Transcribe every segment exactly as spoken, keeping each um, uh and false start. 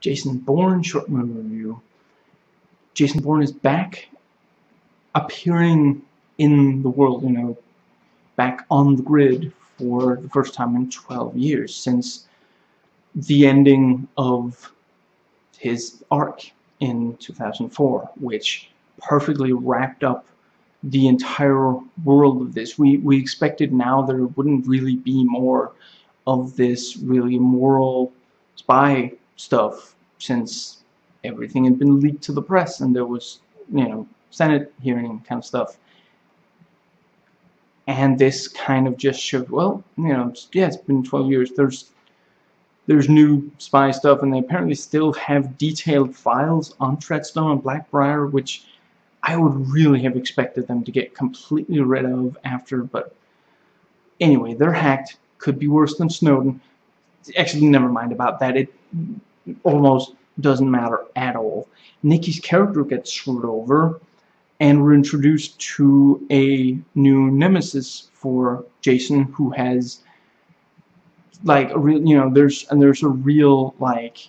Jason Bourne short movie review. Jason Bourne is back, appearing in the world, you know, back on the grid for the first time in twelve years, since the ending of his arc in two thousand four, which perfectly wrapped up the entire world of this. We, we expected now there wouldn't really be more of this really immoral spy stuff, since everything had been leaked to the press and there was, you know, Senate hearing kind of stuff. And this kind of just showed, well, you know, yeah, it's been twelve years, there's there's new spy stuff, and they apparently still have detailed files on Treadstone and Blackbriar, which I would really have expected them to get completely rid of after, but anyway, they're hacked. Could be worse than Snowden. Actually, never mind about that. It almost doesn't matter at all. Nikki's character gets screwed over, and we're introduced to a new nemesis for Jason, who has, like, a real, you know, there's and there's a real, like,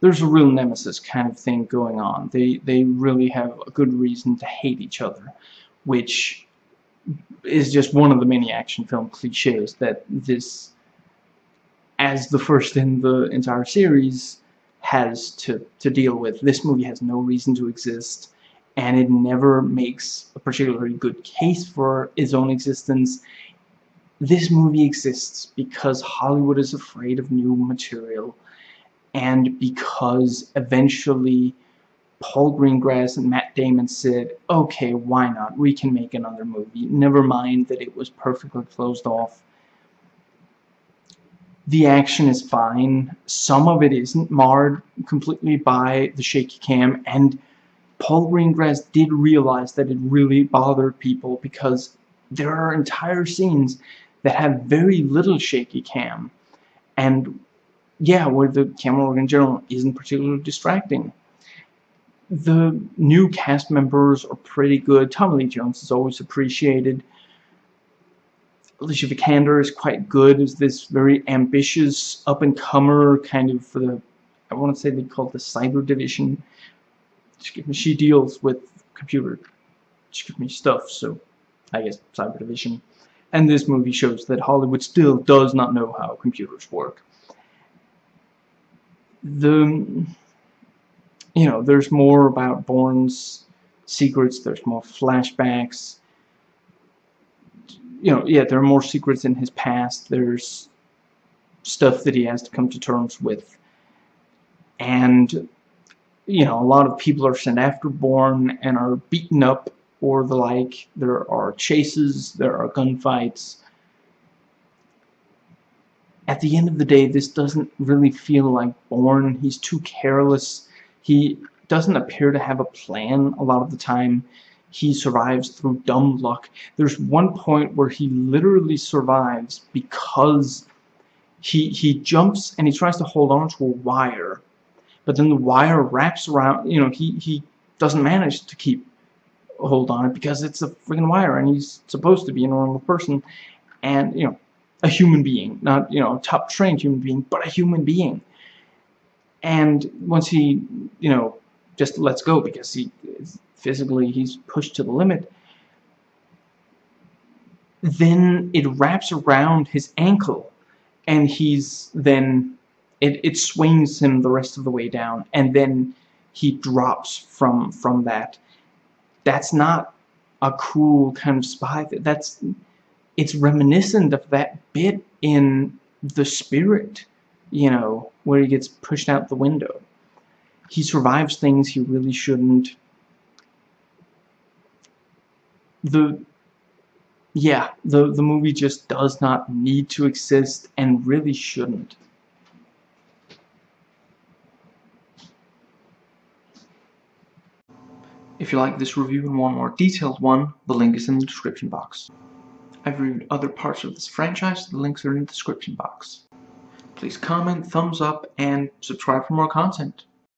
there's a real nemesis kind of thing going on. They they really have a good reason to hate each other, which is just one of the many action film cliches that this, as the first in the entire series, has to to deal with. This movie has no reason to exist, and it never makes a particularly good case for its own existence. This movie exists because Hollywood is afraid of new material, and because eventually Paul Greengrass and Matt Damon said, okay, why not? We can make another movie. Never mind that it was perfectly closed off. The action is fine. Some of it isn't, marred completely by the shaky cam, and Paul Greengrass did realize that it really bothered people, because there are entire scenes that have very little shaky cam, and yeah, where the camera work in general isn't particularly distracting. The new cast members are pretty good. Tommy Lee Jones is always appreciated. Alicia Vikander is quite good as this very ambitious up-and-comer, kind of, for the, I want to say they call it the cyber division. She deals with computer stuff, so I guess cyber division. And this movie shows that Hollywood still does not know how computers work. The, you know, there's more about Bourne's secrets, there's more flashbacks. You know, yeah, there are more secrets in his past, there's stuff that he has to come to terms with. And, you know, a lot of people are sent after Bourne and are beaten up or the like. There are chases, there are gunfights. At the end of the day, this doesn't really feel like Bourne. He's too careless. He doesn't appear to have a plan a lot of the time. He survives through dumb luck. There's one point where he literally survives because he he jumps and he tries to hold on to a wire, but then the wire wraps around, you know, he, he doesn't manage to keep hold on it because it's a freaking wire, and he's supposed to be a normal person, and, you know, a human being, not, you know, a top trained human being, but a human being. And once he, you know, just lets go because he physically he's pushed to the limit, then it wraps around his ankle, and he's then it it swings him the rest of the way down, and then he drops from from that. That's not a cool kind of spy. That's It's reminiscent of that bit in The Spirit, you know, where he gets pushed out the window. He survives things he really shouldn't. The, yeah, the, the movie just does not need to exist and really shouldn't. If you like this review and want a more detailed one, the link is in the description box. I've reviewed other parts of this franchise, the links are in the description box. Please comment, thumbs up, and subscribe for more content.